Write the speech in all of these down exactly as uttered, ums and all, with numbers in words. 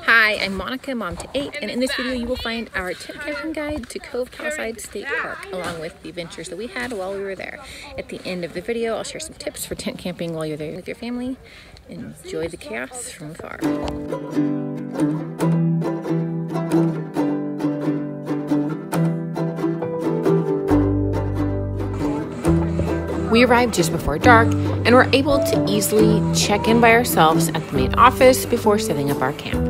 Hi, I'm Monica, mom to eight, and in this video you will find our tent camping guide to Cove Palisades State Park, along with the adventures that we had while we were there. At the end of the video, I'll share some tips for tent camping while you're there with your family. Enjoy the chaos from afar. We arrived just before dark and were able to easily check in by ourselves at the main office before setting up our camp.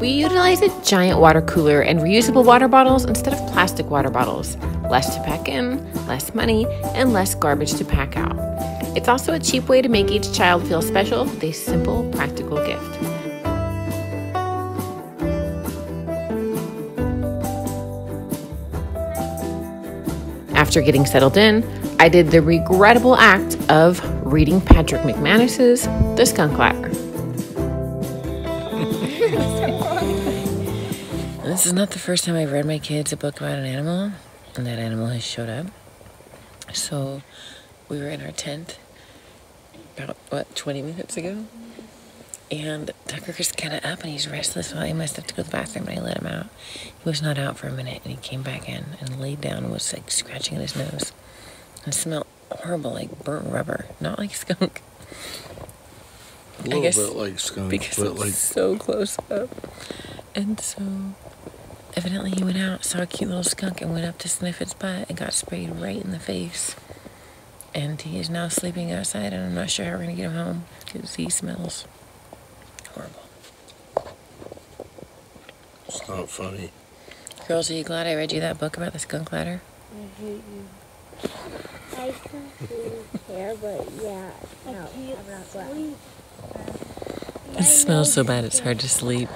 We utilized a giant water cooler and reusable water bottles instead of plastic water bottles. Less to pack in, less money, and less garbage to pack out. It's also a cheap way to make each child feel special with a simple, practical gift. After getting settled in, I did the regrettable act of reading Patrick McManus's The Skunk Ladder. This is not the first time I've read my kids a book about an animal, and that animal has showed up. So we were in our tent about, what, twenty minutes ago? And Tucker's kind of up and he's restless. Well, he must have to go to the bathroom, but I let him out. He was not out for a minute, and he came back in and laid down and was like scratching at his nose. And smelled horrible, like burnt rubber, not like skunk. A little I guess bit like skunk, because but it was like so close up. And so, evidently, he went out, saw a cute little skunk, and went up to sniff its butt and got sprayed right in the face. And he is now sleeping outside, and I'm not sure how we're gonna get him home because he smells. It's not funny. Girls, are you glad I read you that book about the skunk ladder? I hate you. I don't care, but yeah. No, I'm not glad. It smells so bad it's hard to sleep.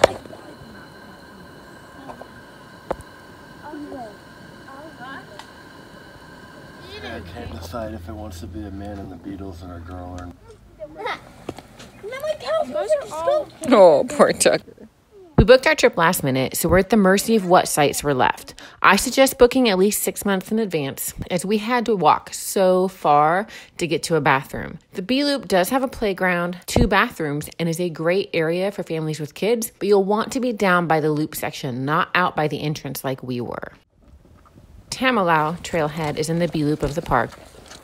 I can't decide if it wants to be a man in the Beatles or a girl or not. Oh, poor Tucker. We booked our trip last minute, so we're at the mercy of what sites were left. I suggest booking at least six months in advance, as we had to walk so far to get to a bathroom. The B-Loop does have a playground, two bathrooms, and is a great area for families with kids, but you'll want to be down by the Loop section, not out by the entrance like we were. Tam-a-lau Trailhead is in the B-Loop of the park,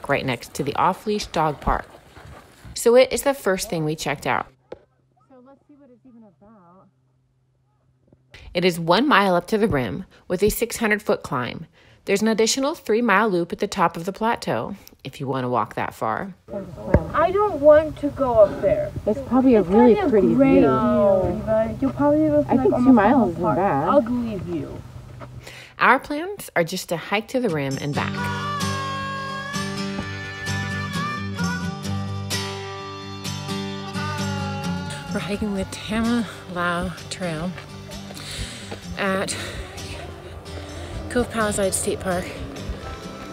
right next to the off-leash dog park. So it is the first thing we checked out. It is one mile up to the rim with a six hundred foot climb. There's an additional three mile loop at the top of the plateau if you want to walk that far. I don't want to go up there. It's probably a it's really pretty view. No. You'll probably look I like think two miles isn't bad. Ugly view. Our plans are just to hike to the rim and back. We're hiking the Tam-a-lau Trail at Cove Palisades State Park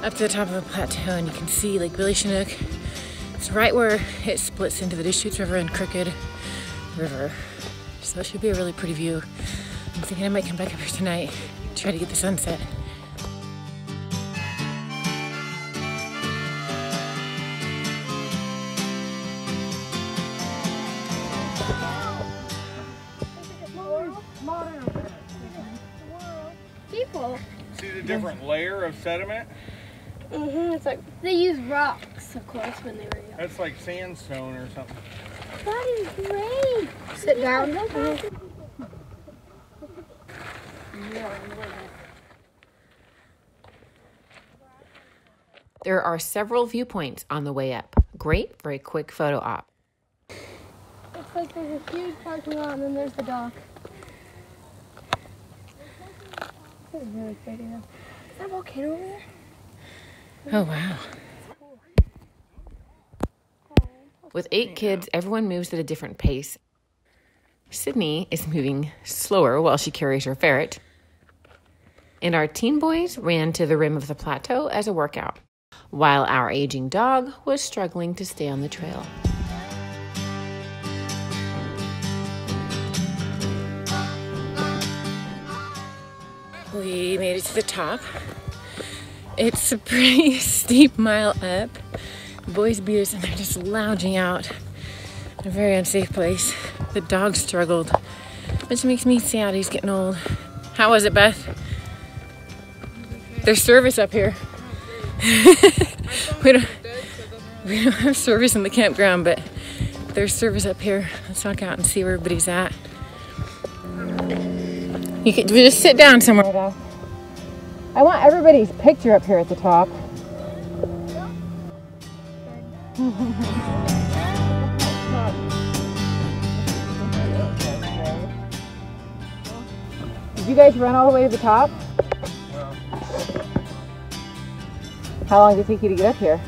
up to the top of a plateau, and you can see Lake Billy Chinook. It's right where it splits into the Deschutes River and Crooked River. So it should be a really pretty view. I'm thinking I might come back up here tonight, try to get the sunset. See the different layer of sediment? Mm-hmm. It's like they use rocks, of course, when they were young. That's like sandstone or something. That is great. Sit down. There are several viewpoints on the way up. Great for a quick photo op. It's like there's a huge parking lot and then there's the dock. This is really pretty though. Is that volcano over there? Oh wow. With eight kids, everyone moves at a different pace. Sydney is moving slower while she carries her ferret. And our teen boys ran to the rim of the plateau as a workout, while our aging dog was struggling to stay on the trail. We made it to the top. It's a pretty steep mile up. The boys beat us and they're just lounging out in a very unsafe place. The dog struggled, which makes me sad he's getting old. How was it, Beth? Okay. There's service up here. Oh, we don't, dead, so we don't have service in the campground, but there's service up here. Let's walk out and see where everybody's at. You could just sit down somewhere, though. I want everybody's picture up here at the top. Did you guys run all the way to the top? No. How long did it take you to get up here?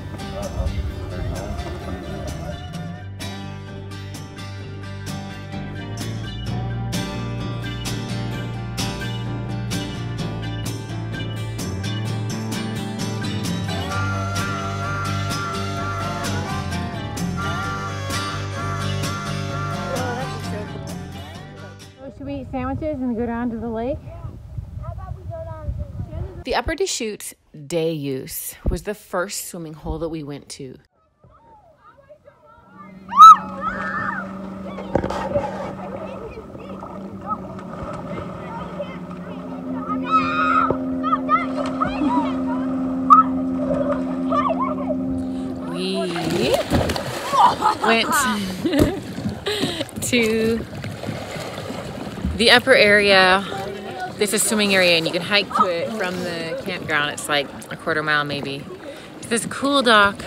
Sandwiches and go down to the lake. The Upper Deschutes day use was the first swimming hole that we went to. We went to the upper area. This is swimming area, and you can hike to it from the campground. It's like a quarter mile maybe. There's a cool dock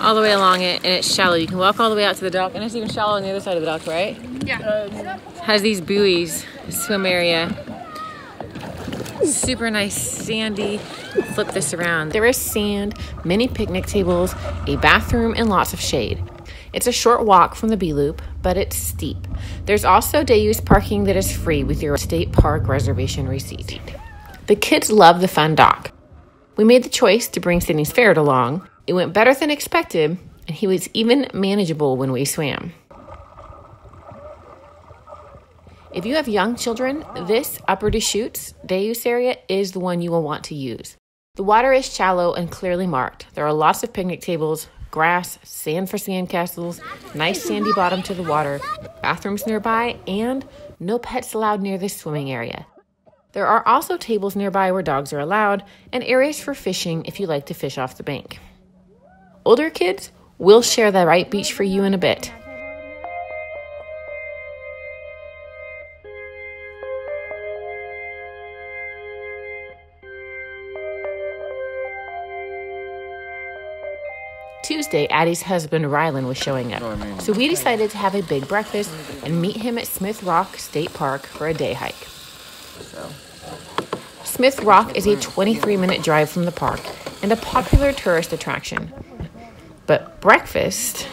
all the way along it, and it's shallow. You can walk all the way out to the dock, and it's even shallow on the other side of the dock, right? Yeah. It has these buoys, swim area. Super nice, sandy. Flip this around. There is sand, many picnic tables, a bathroom, and lots of shade. It's a short walk from the B-Loop, but it's steep. There's also day-use parking that is free with your state park reservation receipt. The kids love the fun dock. We made the choice to bring Sydney's ferret along. It went better than expected, and he was even manageable when we swam. If you have young children, this Upper Deschutes day-use area is the one you will want to use. The water is shallow and clearly marked. There are lots of picnic tables, grass, sand for sandcastles, nice sandy bottom to the water, bathrooms nearby, and no pets allowed near this swimming area. There are also tables nearby where dogs are allowed and areas for fishing if you like to fish off the bank. Older kids will share the right beach for you in a bit. Tuesday, Addie's husband, Rylan, was showing up. So we decided to have a big breakfast and meet him at Smith Rock State Park for a day hike. Smith Rock is a twenty-three minute drive from the park and a popular tourist attraction. But breakfast...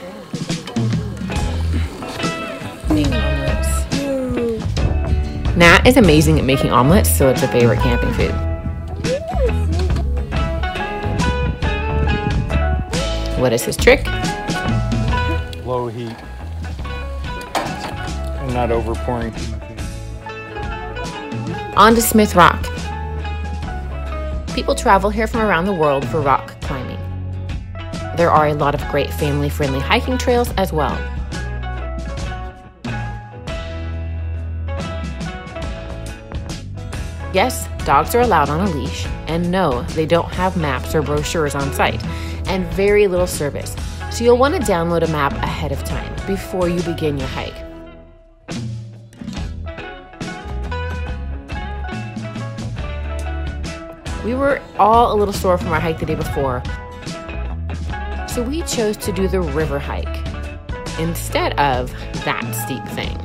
Nat is amazing at making omelets, so it's a favorite camping food. What is his trick? Low heat and not over pouring. On to Smith Rock. People travel here from around the world for rock climbing. There are a lot of great family-friendly hiking trails as well. Yes, dogs are allowed on a leash, and no, they don't have maps or brochures on site, and very little service. So you'll want to download a map ahead of time before you begin your hike. We were all a little sore from our hike the day before, so we chose to do the river hike instead of that steep thing.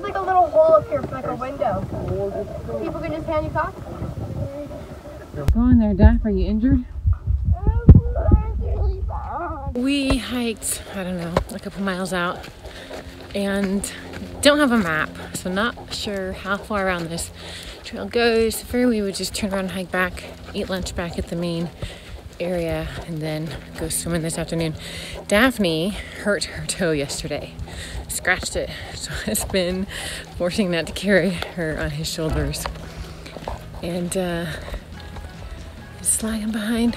There's like a little hole up here for like a window. People can just hand you coffee. Go in there, Daph. Are you injured? We hiked, I don't know, a couple miles out and don't have a map, so not sure how far around this trail goes. So figured we would just turn around and hike back, eat lunch back at the main area, and then go swimming this afternoon. Daphne hurt her toe yesterday, scratched it, so it's been forcing that to carry her on his shoulders. And uh, sliding behind.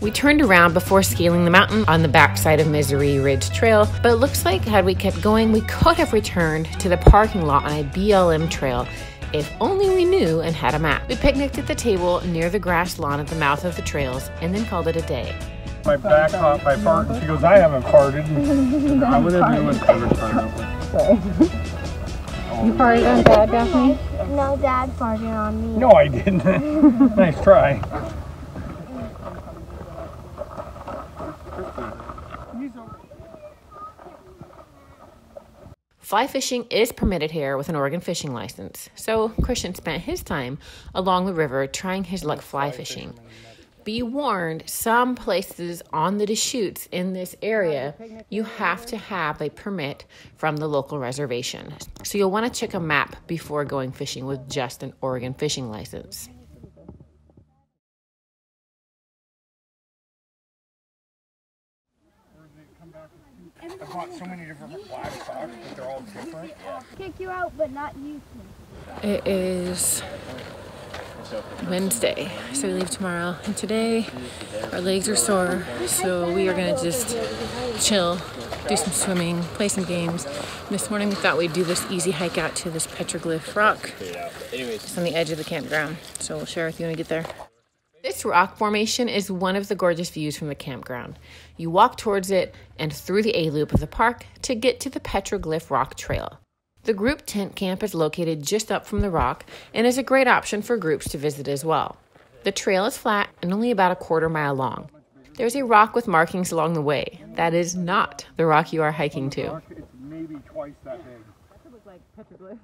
We turned around before scaling the mountain on the backside of Misery Ridge Trail, but it looks like had we kept going, we could have returned to the parking lot on a B L M trail if only we knew and had a map. We picnicked at the table near the grass lawn at the mouth of the trails and then called it a day. My back off my fart, and she goes, I haven't farted. I would have knew it covered time. You farted on Dad, Daphne? No, Dad farted on me. No, I didn't. Nice try. Fly fishing is permitted here with an Oregon fishing license, so Christian spent his time along the river trying his luck fly fishing. Be warned, some places on the Deschutes in this area, you have to have a permit from the local reservation. So you'll want to check a map before going fishing with just an Oregon fishing license. I bought so many different fly socks, but they're all different. Kick you out, but not you. It is Wednesday, so we leave tomorrow. And today, our legs are sore, so we are going to just chill, do some swimming, play some games. And this morning, we thought we'd do this easy hike out to this petroglyph rock. It's on the edge of the campground, so we'll share with you when we get there. This rock formation is one of the gorgeous views from the campground. You walk towards it and through the A-loop of the park to get to the petroglyph rock trail. The group tent camp is located just up from the rock and is a great option for groups to visit as well. The trail is flat and only about a quarter mile long. There's a rock with markings along the way. That is not the rock you are hiking to. It's maybe twice that big. That could look like petroglyph.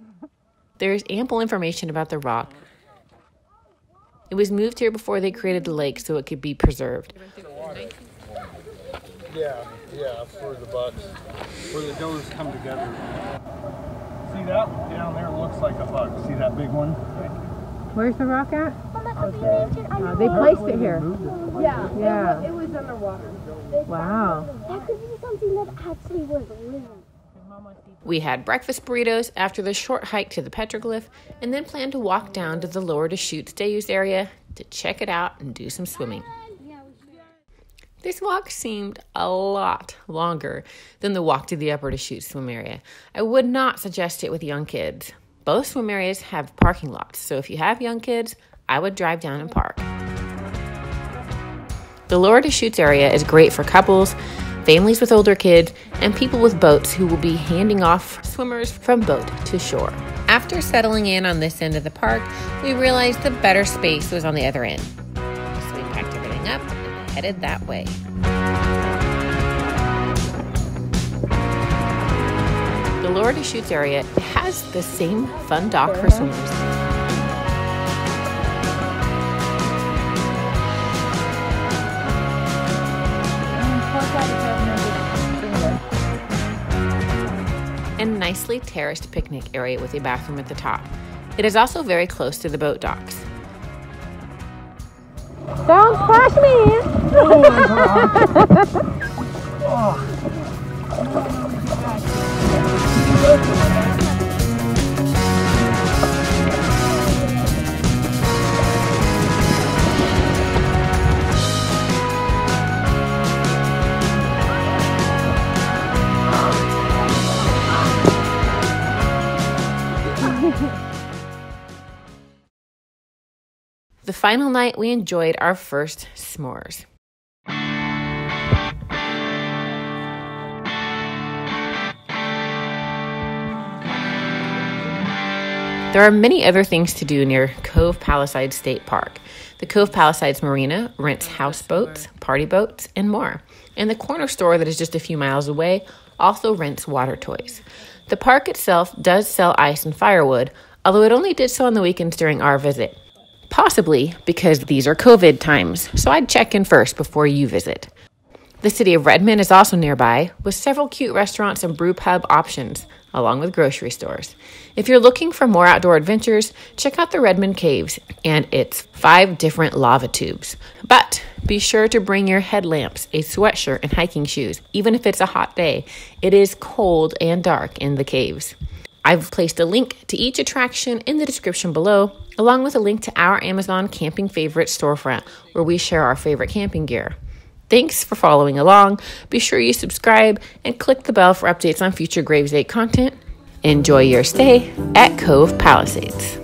There is ample information about the rock. It was moved here before they created the lake so it could be preserved. Yeah, yeah, for the bucks. Where the does come together. See that one down there looks like a buck. See that big one? Where's the rock at? Well, okay. uh, they placed it here. It. Yeah, yeah. It, was, it was underwater. They wow. That could be something that actually was living. We had breakfast burritos after the short hike to the petroglyph and then planned to walk down to the lower Deschutes day use area to check it out and do some swimming. This walk seemed a lot longer than the walk to the upper Deschutes swim area. I would not suggest it with young kids. Both swim areas have parking lots, so if you have young kids, I would drive down and park. The lower Deschutes area is great for couples, families with older kids, and people with boats who will be handing off swimmers from boat to shore. After settling in on this end of the park, we realized the better space was on the other end. So we packed everything up and headed that way. The Lower Deschutes area has the same fun dock for swimmers. And nicely terraced picnic area with a bathroom at the top. It is also very close to the boat docks. Don't push me! Oh my God. The final night, we enjoyed our first s'mores. There are many other things to do near Cove Palisades State Park. The Cove Palisades Marina rents houseboats, party boats, and more. And the corner store that is just a few miles away also rents water toys. The park itself does sell ice and firewood, although it only did so on the weekends during our visit. Possibly because these are COVID times, so I'd check in first before you visit. The city of Redmond is also nearby, with several cute restaurants and brew pub options, along with grocery stores. If you're looking for more outdoor adventures, check out the Redmond Caves and its five different lava tubes. But be sure to bring your headlamps, a sweatshirt, and hiking shoes, even if it's a hot day. It is cold and dark in the caves. I've placed a link to each attraction in the description below, along with a link to our Amazon Camping Favorite storefront, where we share our favorite camping gear. Thanks for following along. Be sure you subscribe and click the bell for updates on future Gravesade content. Enjoy your stay at Cove Palisades.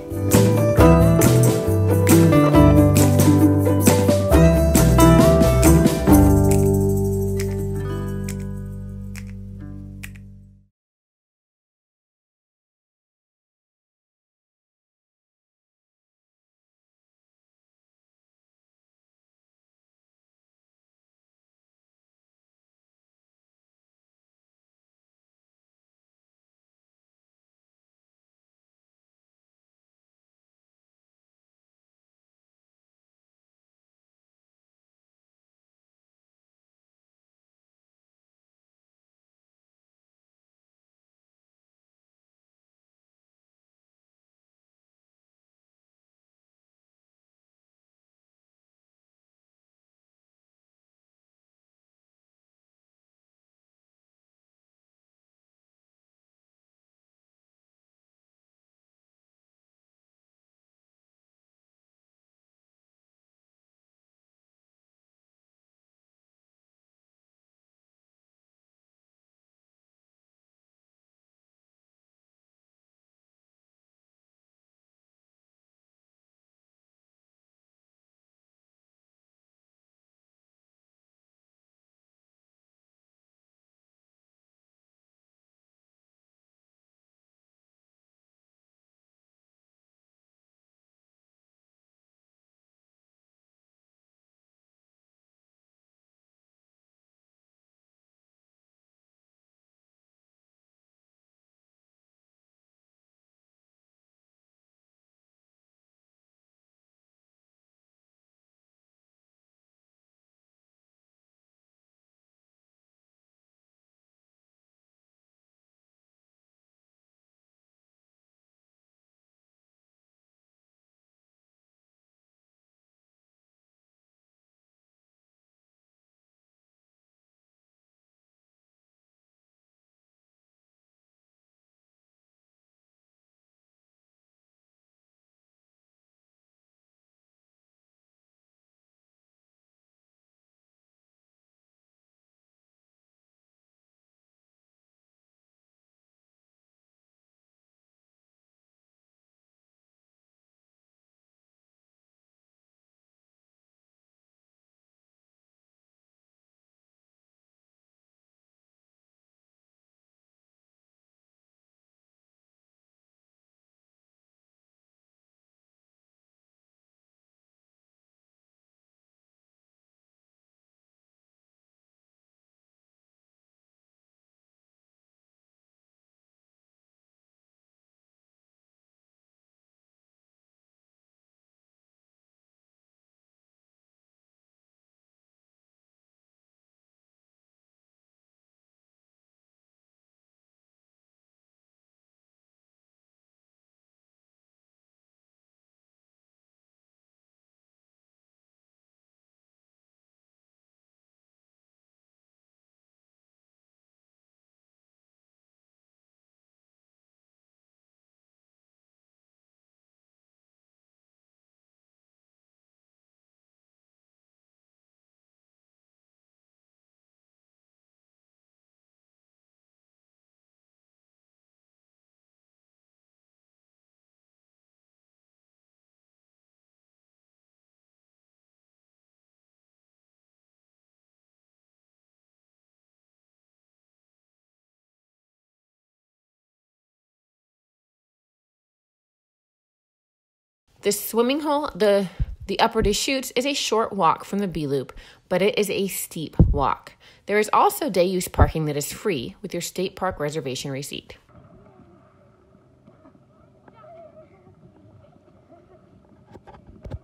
The swimming hole, the, the upper Deschutes, is a short walk from the B-Loop, but it is a steep walk. There is also day-use parking that is free with your state park reservation receipt.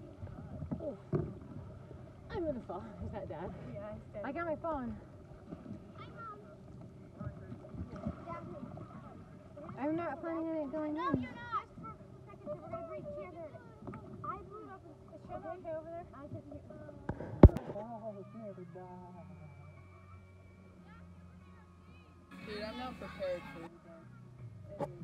Oh, I'm gonna fall. Is that Dad? Yeah, it's Dad. I got my phone. I'm not planning on it going on. No, you're not. Dude, I'm not prepared for